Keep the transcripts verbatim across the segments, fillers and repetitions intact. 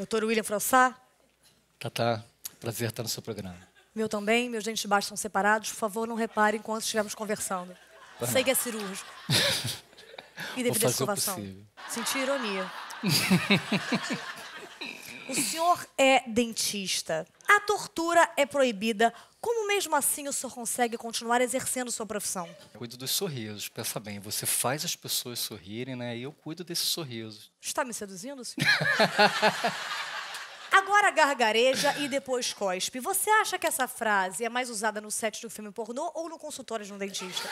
Doutor William Frossa. Tatá, prazer estar no seu programa. Meu também, meus dentes de baixo estão separados. Por favor, não repare enquanto estivermos conversando. Tá. Sei que é cirúrgico. E devido à escovação. Senti ironia. O senhor é dentista. A tortura é proibida. Como mesmo assim o senhor consegue continuar exercendo sua profissão? Eu cuido dos sorrisos. Pensa bem, você faz as pessoas sorrirem, né? E eu cuido desses sorrisos. Está me seduzindo, senhor? Agora gargareja e depois cospe. Você acha que essa frase é mais usada no set de um filme pornô ou no consultório de um dentista?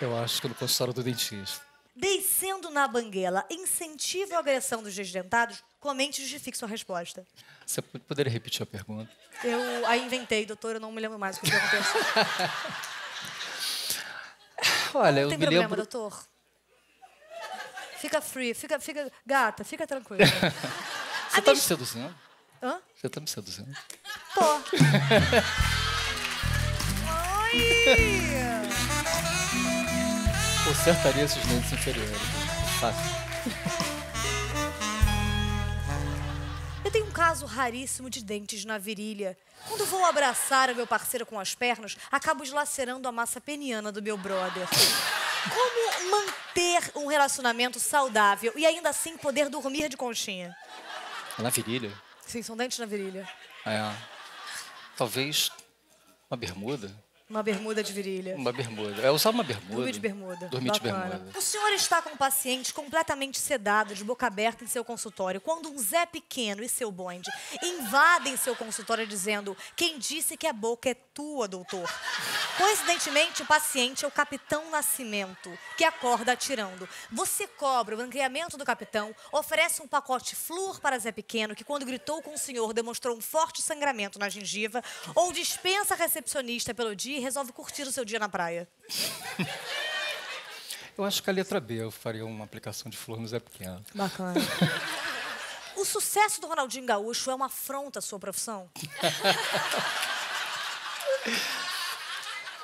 Eu acho que no consultório do dentista. Descendo na banguela, incentiva a agressão dos desdentados? Comente e justifique sua resposta. Você poderia repetir a pergunta? Eu a inventei, doutor, eu não me lembro mais o que aconteceu. Olha, eu me lembro... Não tem problema, doutor. Fica free, fica, fica... Gata, fica tranquila. Você tá me seduzindo? Hã? Você tá me seduzindo? Tô. Oi! Consertaria esses dentes inferiores. Fácil. Eu tenho um caso raríssimo de dentes na virilha. Quando vou abraçar o meu parceiro com as pernas, acabo eslacerando a massa peniana do meu brother. Como manter um relacionamento saudável e ainda assim poder dormir de conchinha? Na virilha? Sim, são dentes na virilha. É. Talvez uma bermuda. Uma bermuda de virilha. Uma bermuda. É usar uma bermuda. Dormir de bermuda. Dormir de bermuda. O senhor está com um paciente completamente sedado, de boca aberta em seu consultório, quando um Zé Pequeno e seu bonde invadem seu consultório dizendo: quem disse que a boca é tua, doutor? Coincidentemente, o paciente é o Capitão Nascimento, que acorda atirando. Você cobra o branqueamento do capitão, oferece um pacote flúor para Zé Pequeno, que quando gritou com o senhor demonstrou um forte sangramento na gengiva, ou dispensa a recepcionista pelo dia e resolve curtir o seu dia na praia. Eu acho que a letra B, eu faria uma aplicação de flor no Zé Pequeno. Bacana. O sucesso do Ronaldinho Gaúcho é uma afronta à sua profissão?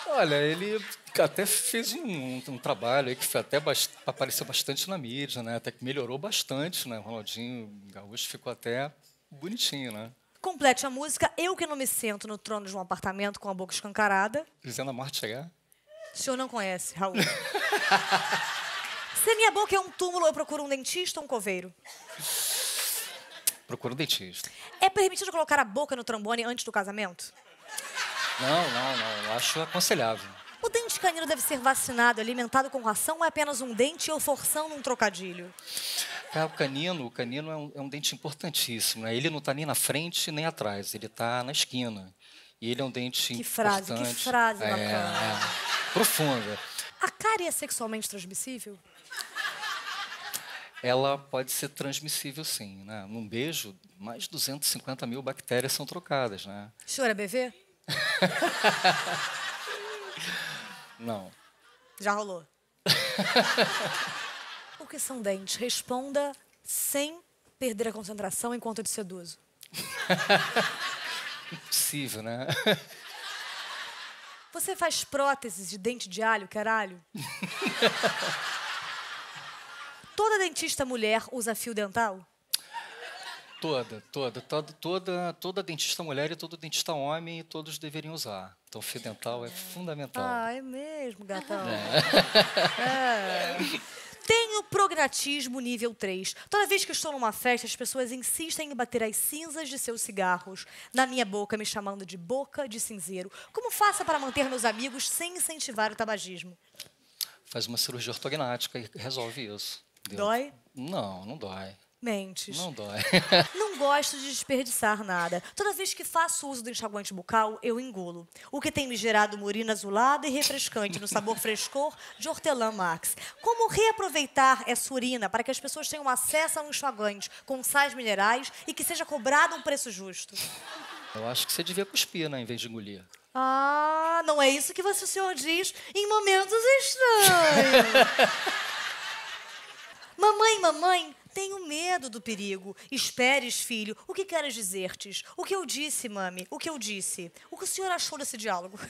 Olha, ele até fez um, um trabalho aí que foi até bast... apareceu bastante na mídia, né? Até que melhorou bastante, né? O Ronaldinho Gaúcho ficou até bonitinho, né? Complete a música, eu que não me sento no trono de um apartamento com a boca escancarada. Dizendo a morte chegar? O senhor não conhece, Raul. Se minha boca é um túmulo, eu procuro um dentista ou um coveiro? Procuro um dentista. É permitido colocar a boca no trombone antes do casamento? Não, não, não. Eu acho aconselhável. O dente canino deve ser vacinado, alimentado com ração ou é apenas um dente ou forçando um trocadilho? Ah, o canino, o canino é um, é um dente importantíssimo, né? Ele não está nem na frente nem atrás, ele está na esquina. E ele é um dente que frase, importante. Que frase, que frase bacana. É, é, profunda. A cárie é sexualmente transmissível? Ela pode ser transmissível, sim, né? Num beijo, mais de duzentas e cinquenta mil bactérias são trocadas, né? O senhor é bebê? Não. Já rolou. O que são dentes? Responda sem perder a concentração enquanto eu te seduzo. Impossível, né? Você faz próteses de dente de alho, caralho? Toda dentista mulher usa fio dental? Toda, toda, toda, toda, toda dentista mulher e todo dentista homem, todos deveriam usar. Então, fio dental é fundamental. Ah, é mesmo, gatão. É. É. Tenho prognatismo nível três. Toda vez que estou numa festa, as pessoas insistem em bater as cinzas de seus cigarros na minha boca, me chamando de boca de cinzeiro. Como faço para manter meus amigos sem incentivar o tabagismo? Faz uma cirurgia ortognática e resolve isso. Entendeu? Dói? Não, não dói. Mentes. Não dói. Não gosto de desperdiçar nada. Toda vez que faço uso do enxaguante bucal, eu engulo. O que tem me gerado urina azulada e refrescante no sabor frescor de hortelã Max. Como reaproveitar essa urina para que as pessoas tenham acesso a um enxaguante com sais minerais e que seja cobrado um preço justo? Eu acho que você devia cuspir, né, em vez de engolir. Ah, não é isso que você, o senhor diz em momentos estranhos. Mamãe, mamãe... Tenho medo do perigo. Esperes, filho. O que queres dizer-tes? O que eu disse, mami? O que eu disse? O que o senhor achou desse diálogo?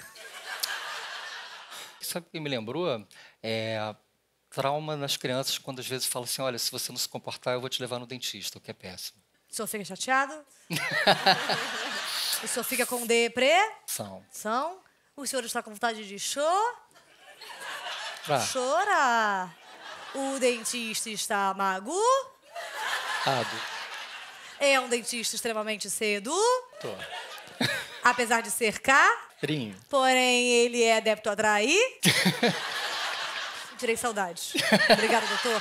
Sabe o que me lembrou? É, trauma nas crianças, quando às vezes falam assim, olha, se você não se comportar, eu vou te levar no dentista, o que é péssimo. O senhor fica chateado? O senhor fica com deprê? São. São. O senhor está com vontade de chorar? Ah. Chorar. O dentista está mago? Ado. É um dentista extremamente cedo? Tô. Apesar de ser carinho. Porém, ele é adepto a trair? Tirei saudades. Obrigada, doutor.